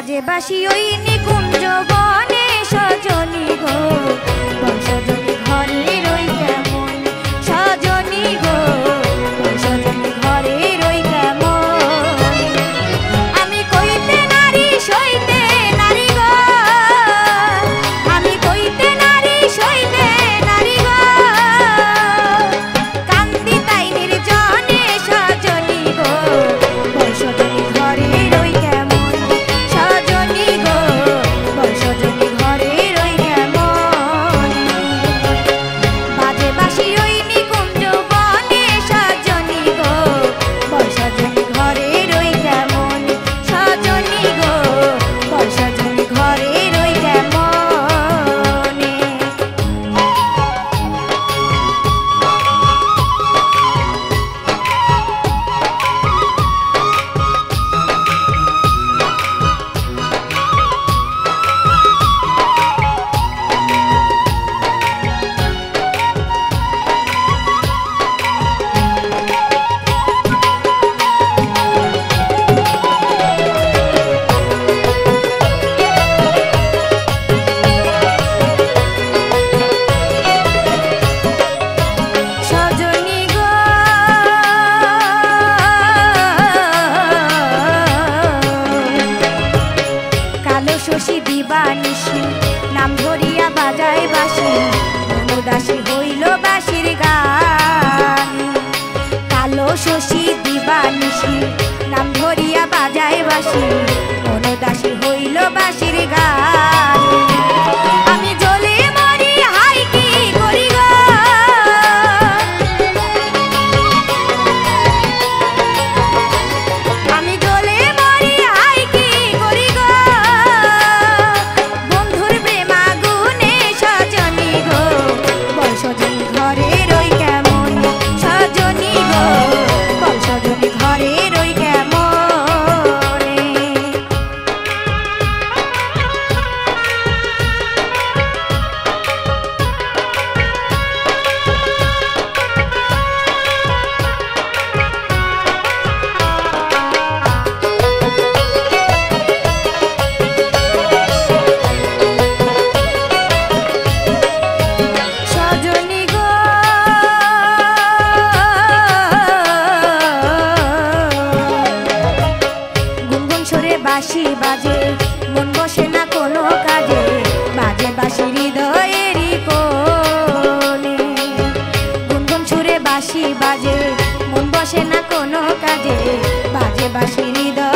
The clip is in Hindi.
বাজে বাসি ওই নিকুঞ্জ বনে সজনী গো সজনী ঘরে রই কেমন সজনী গো সজনী ঘরে রই কেমন আমি কইতে নারী সইতে নারী গো আমি কইতে নারী সইতে নারী গো কান্দি তাই নির্জনে সজনী গো সজনী ঘরে রই नाम धरिया बजाय बासी दासी हईल बासिर गान कालो शशी दिवानिशी नाम धरिया बजाय बासी दासी हईल बासिर गान बासी बाजे मन बसे ना कोनो काजे बाजे बासी हृदयेरी कोणे गुनगुन सुरे बासी बाजे मन बसे ना कोनो काजे बाजे बासी हृदय